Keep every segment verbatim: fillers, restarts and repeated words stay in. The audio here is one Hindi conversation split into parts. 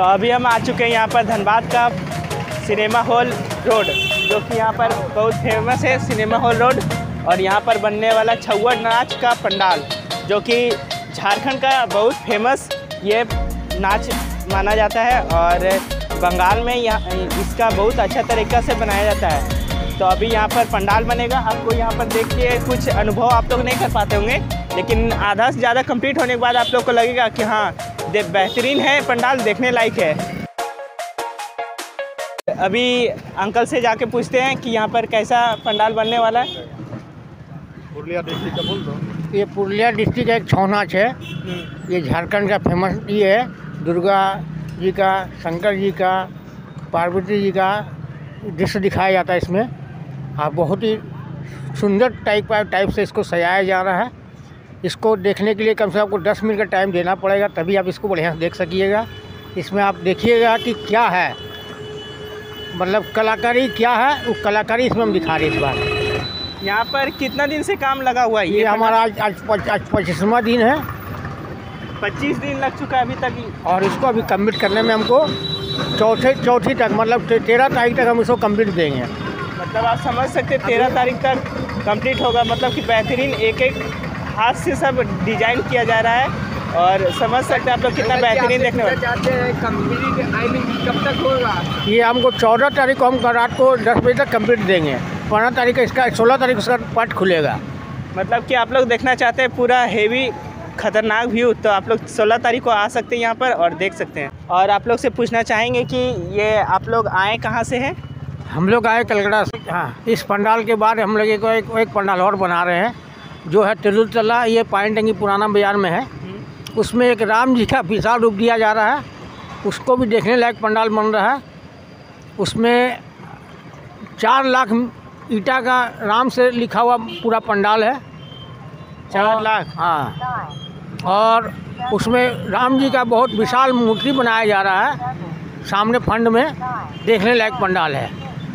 तो अभी हम आ चुके हैं यहाँ पर धनबाद का सिनेमा हॉल रोड, जो कि यहाँ पर बहुत फेमस है सिनेमा हॉल रोड। और यहाँ पर बनने वाला छऊ नाच का पंडाल, जो कि झारखंड का बहुत फेमस ये नाच माना जाता है और बंगाल में यहाँ इसका बहुत अच्छा तरीक़ा से बनाया जाता है। तो अभी यहाँ पर पंडाल बनेगा। आपको यहाँ पर देख के कुछ अनुभव आप लोग नहीं कर पाते होंगे, लेकिन आधा से ज़्यादा कंप्लीट होने के बाद आप लोग को लगेगा कि हाँ बेहतरीन है पंडाल, देखने लायक है। अभी अंकल से जाके पूछते हैं कि यहाँ पर कैसा पंडाल बनने वाला है। पूर्णिया डिस्ट्रिक्ट का बोल दो, ये पूर्णिया डिस्ट्रिक्ट का एक छऊ नाच है। ये झारखंड का फेमस ये है, दुर्गा जी का, शंकर जी का, पार्वती जी का दृश्य दिखाया जाता है इसमें। आप बहुत ही सुंदर टाइप टाइप से इसको सजाया जा रहा है। इसको देखने के लिए कम से कम आपको दस मिनट का टाइम देना पड़ेगा, तभी आप इसको बढ़िया से देख सकिएगा। इसमें आप देखिएगा कि क्या है, मतलब कलाकारी क्या है, वो कलाकारी इसमें हम दिखा रहे हैं इस बार। यहाँ पर कितना दिन से काम लगा हुआ है? ये हमारा आज आज पच्चीसवां दिन है। पच्चीस दिन लग चुका है अभी तक, और इसको अभी कम्प्लीट करने में हमको चौथे चौथी तक, मतलब तेरह तारीख तक हम इसको कम्प्लीट देंगे। मतलब आप समझ सकते हैं तेरह तारीख तक कम्प्लीट होगा। मतलब कि बेहतरीन एक एक हाथ से सब डिजाइन किया जा रहा है, और समझ सकते हैं आप लोग कितना बेहतरीन देखने वाले चाहते हैं। कम्प्लीट आई मीन कब तक होगा? ये हमको चौदह तारीख को हम रात को दस बजे तक कम्प्लीट देंगे। पंद्रह तारीख का इसका, सोलह तारीख उसका पार्ट खुलेगा। मतलब कि आप लोग देखना चाहते हैं पूरा हेवी खतरनाक व्यू, तो आप लोग सोलह तारीख को आ सकते हैं यहाँ पर और देख सकते हैं। और आप लोग से पूछना चाहेंगे कि ये आप लोग आए कहाँ से हैं? हम लोग आए कलकड़ा से। हाँ, इस पंडाल के बाद हम लोग एक, एक, एक पंडाल और बना रहे हैं, जो है तेलुल तला। ये पाइन टंगी पुराना बाजार में है, उसमें एक राम जी का विशाल रूप दिया जा रहा है। उसको भी देखने लायक पंडाल बन रहा है। उसमें चार लाख ईटा का राम से लिखा हुआ पूरा पंडाल है। चार लाख हाँ, और उसमें राम जी का बहुत विशाल मूर्ति बनाया जा रहा है सामने फंड में। देखने लायक पंडाल है।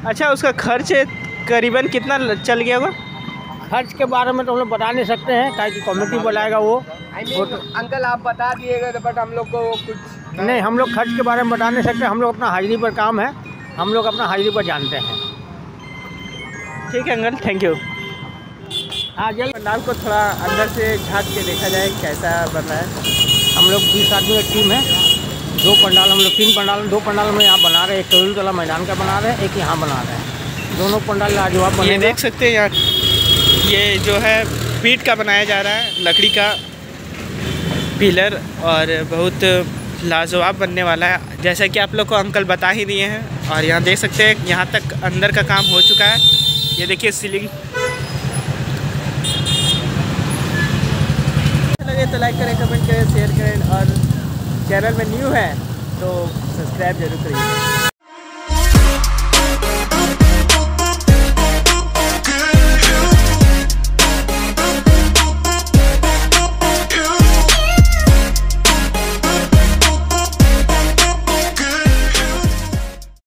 अच्छा, उसका खर्च करीबन कितना चल गया होगा? खर्च के बारे में तो हम लोग बता नहीं सकते हैं, ताकि कमेटी बुलाएगा वो। तो अंकल आप बता दिएगा, तो बट हम लोग को कुछ नहीं, हम लोग खर्च के बारे में बता नहीं सकते। हम लोग अपना हाजिरी पर काम है, हम लोग अपना हाजिरी पर जानते हैं। ठीक है अंकल, थैंक यू। आज पंडाल को थोड़ा अंदर से झाँक के देखा जाए कैसा बन रहा है। हम लोग बीस आदमी की टीम है। दो पंडाल हम लोग तीन पंडाल दो पंडाल में यहाँ बना रहे हैं। एक तेलुल तला मैदान का बना रहे हैं, एक यहाँ बना रहे हैं। दोनों पंडाल लाजवाब बने। ये देख सकते हैं यहाँ, ये जो है पीट का बनाया जा रहा है, लकड़ी का पिलर, और बहुत लाजवाब बनने वाला है, जैसा कि आप लोग को अंकल बता ही दिए हैं। और यहाँ देख सकते हैं, यहाँ तक अंदर का काम हो चुका है। ये देखिए सीलिंग। तो लाइक करें, कमेंट करें, शेयर करें, और चैनल में न्यू है तो सब्सक्राइब जरूर करिए।